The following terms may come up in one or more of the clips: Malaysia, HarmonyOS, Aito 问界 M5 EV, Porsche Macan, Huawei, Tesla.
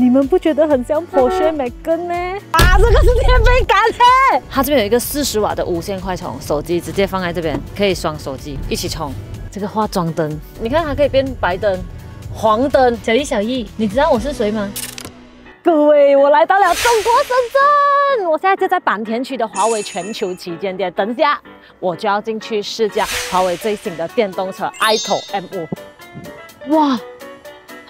你们不觉得很像Porsche Macan呢？啊，这个是电杯杆车。它这边有一个40瓦的无线快充，手机直接放在这边，可以双手机一起充。这个化妆灯，你看它可以变白灯、黄灯。小易，你知道我是谁吗？各位，我来到了中国深圳，我现在就在坂田区的华为全球旗舰店，等一下我就要进去试驾华为最新的电动车 Aito M5。哇，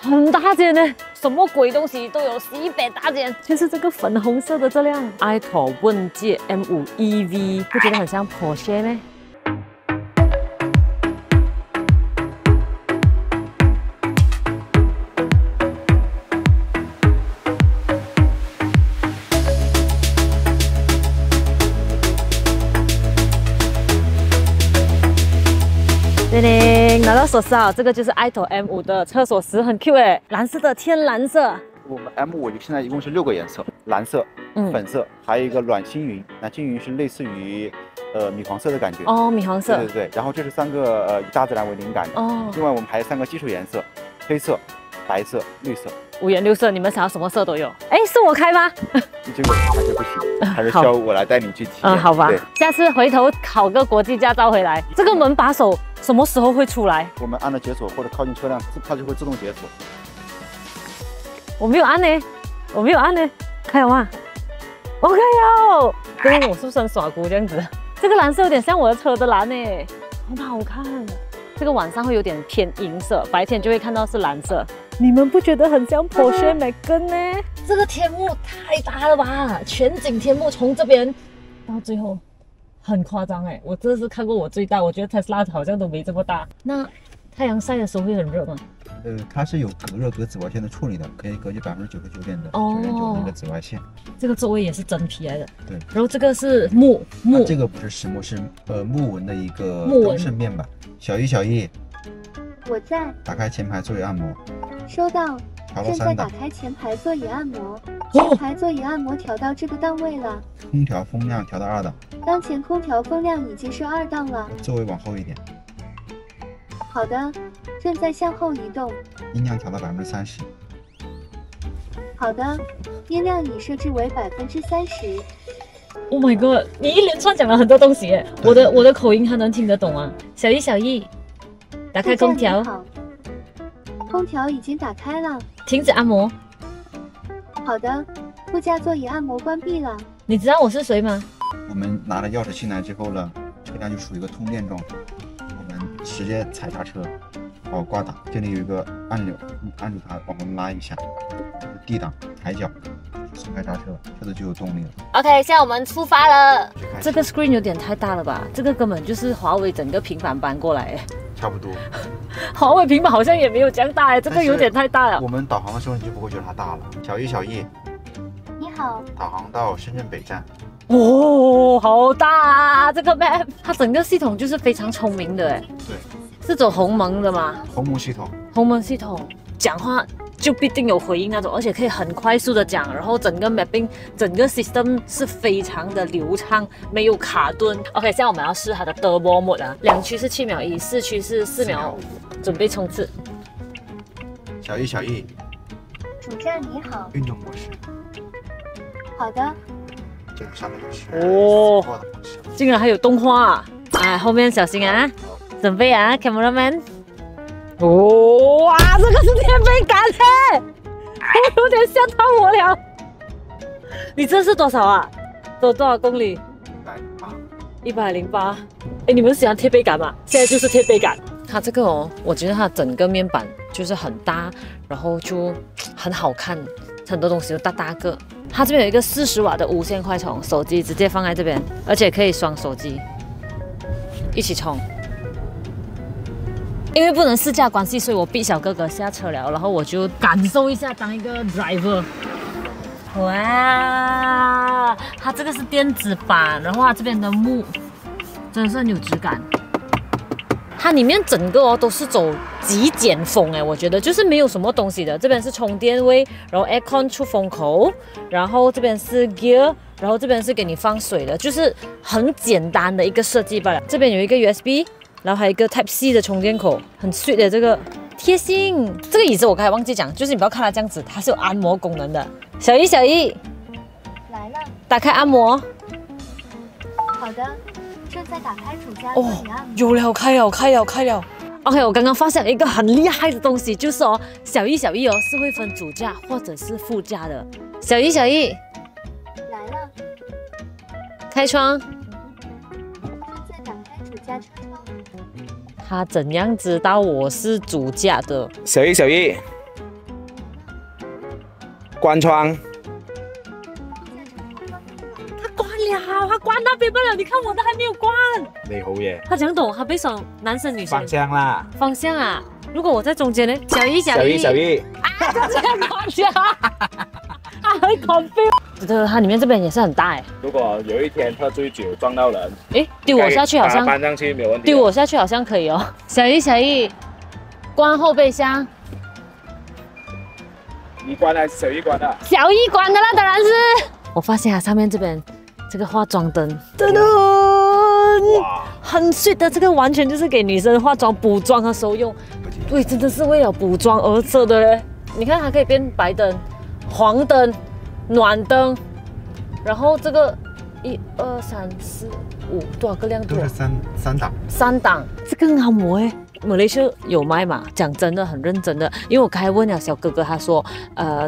很大件呢！ 什么鬼东西都有，1100大件，就是这个粉红色的这辆 Aito 问界 M5 EV， 不觉得很像 Porsche 吗？叮叮。 拿到手上，这个就是 Aito M5 的厕所石，很 Q 哎，蓝色的天蓝色。我们 M5 现在一共是6个颜色，蓝色、粉色，还有一个暖青云，暖青云是类似于米黄色的感觉。哦，米黄色。对对对。然后这是3个以大自然为灵感的。哦。另外我们还有3个基础颜色，黑色、白色、绿色。5颜6色，你们想要什么色都有。哎，是我开吗？这个还是不行，还是需要我来带你去体验。嗯，好吧。下次回头考个国际驾照回来，这个门把手 什么时候会出来？我们按了解锁或者靠近车辆，它就会自动解锁。我没有按呢，我没有按呢，看有吗？我看有。对，我是不是很耍酷这样子？这个蓝色有点像我的车的蓝呢，很好看。这个晚上会有点偏银色，白天就会看到是蓝色。你们不觉得很像 Porsche Macan 呢？这个天幕太大了吧！全景天幕从这边到最后。 很夸张哎，我这是看过我最大，我觉得Tesla好像都没这么大。那太阳晒的时候会很热吗？它是有隔热隔紫外线的处理的，可以隔绝99.9%那个紫外线。这个座位也是真皮来的。对。然后这个是木，这个不是实木，是木纹的一个装饰面板。小易，我在。打开前排座椅按摩。收到。调到3档。正在打开前排座椅按摩。 前排座椅按摩调到这个档位了，空调风量调到2档，当前空调风量已经是2档了。座位往后一点。好的，正在向后移动。音量调到30%。好的，音量已设置为30%。Oh my god！ 你一连串讲了很多东西，我的口音他能听得懂啊。小易，打开空调。空调已经打开了。停止按摩。 好的，副驾座椅按摩关闭了。你知道我是谁吗？我们拿了钥匙进来之后呢，车辆就处于一个通电状态。我们直接踩刹车，挂档，这里有一个按钮，你按住它，往后拉一下， D 档，抬脚，松开刹车，车子就有动力了。OK， 现在我们出发了。这个 screen 有点太大了吧？这个根本就是华为整个平板搬过来。 差不多，华为平板好像也没有这样大哎，这个有点太大了。我们导航的时候你就不会觉得它大了。小易，你好，导航到深圳北站。哦，好大啊！这个 map， 它整个系统就是非常聪明的哎。对，是走鸿蒙的吗？鸿蒙系统。鸿蒙系统，讲话就必定有回应那种，而且可以很快速的讲，然后整个 mapping， 整个 system 是非常的流畅，没有卡顿。OK， 现在我们要试它的 turbo mode 啊，2驱是7秒1，4驱是4秒5，准备冲刺。小易，主站你好。运动模式。好的。这个上面就是哦，竟然还有动画，哎，后面小心啊，准备啊 ，cameraman。 哦哇，这个是电杯杆车，我有点吓到我了。你这是多少啊？走多少公里？108。108。哎，你们喜欢贴背杆吗？现在就是贴背杆。它这个哦，我觉得它整个面板就是很搭，然后就很好看，很多东西都大个。它这边有一个40瓦的无线快充，手机直接放在这边，而且可以双手机一起充。 因为不能试驾关系，所以我逼小哥哥下车了，然后我就感受一下当一个 driver。哇，它这个是电子版，然后它这边的木真的是很有质感。它里面整个都是走极简风哎，我觉得就是没有什么东西的。这边是充电位，然后 aircon 出风口，然后这边是 gear， 然后这边是给你放水的，就是很简单的一个设计罢了。这边有一个 USB。 然后还有一个 Type C 的充电口，很 sweet 的这个贴心。这个椅子我刚才忘记讲，就是你不要看它这样子，它是有按摩功能的。小姨，来了，打开按摩。好的，正在打开主家座椅按摩。有了，开了。 OK， 我刚刚发现了一个很厉害的东西，就是哦，小姨哦是会分主驾或者是副驾的。小姨，来了，开窗，再打开主驾车窗。他怎样知道我是主驾的？小姨，关窗。他关了，他关那边不了，你看我的还没有关。 你好嘢，他想懂，他比上男生女生方向啦，方向啊！如果我在中间呢？小姨，啊，这是干嘛去啊？他很confused。对，它里面这边也是很大哎。如果有一天他醉酒撞到人，哎，丢我下去好像搬上去没有问题。丢我下去好像可以哦。小姨，关后备箱。你关还是小姨关的？小姨关的啦，当然是。我发现啊，上面这边这个化妆灯，真的。 很 sweet 的，这个完全就是给女生化妆补妆的时候用，对，真的是为了补妆而设的嘞。你看它可以变白灯、黄灯、暖灯，然后这个1、2、3、4、5多少个亮度？3档。3档，这个很好摸哎。马来西亚有卖嘛？讲真的，很认真的，因为我刚才问了小哥哥，他说，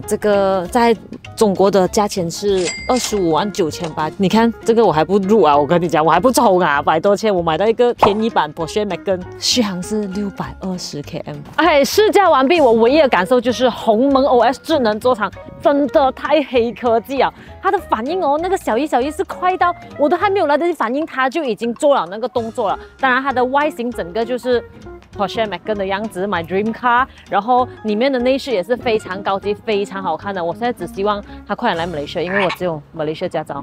这个在中国的价钱是259800。你看这个我还不入啊，我跟你讲，我还不抽啊，100多千我买到一个便宜版Porsche Macan，续航是620 km。哎，试驾完毕，我唯一的感受就是鸿蒙 OS 智能座舱真的太黑科技啊！它的反应哦，那个小姨是快到我都还没有来得及反应，它就已经做了那个动作了。当然，它的外形整个就是 Porsche Macan 的样子，买 Dream Car， 然后里面的内饰也是非常高级、非常好看的。我现在只希望他快点来马来西亚，因为我只有马来西亚驾照。